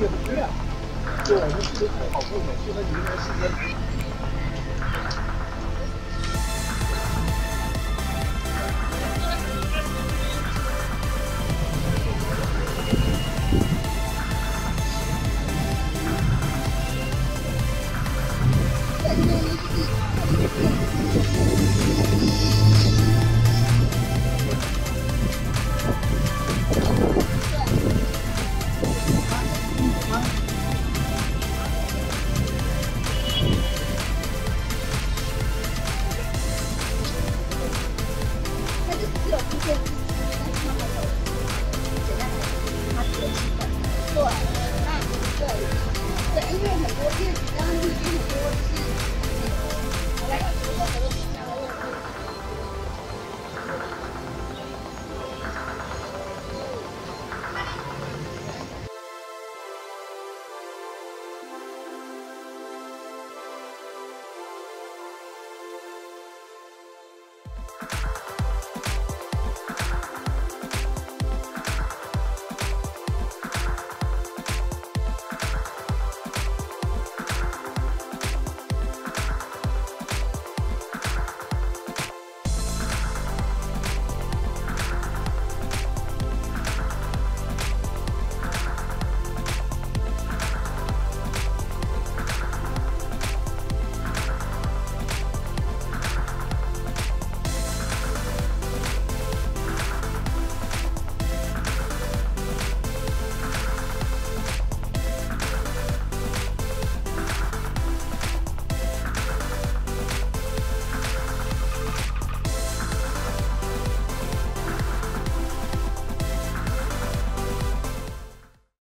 也不一样，就我们自己好部分，就和你们世界。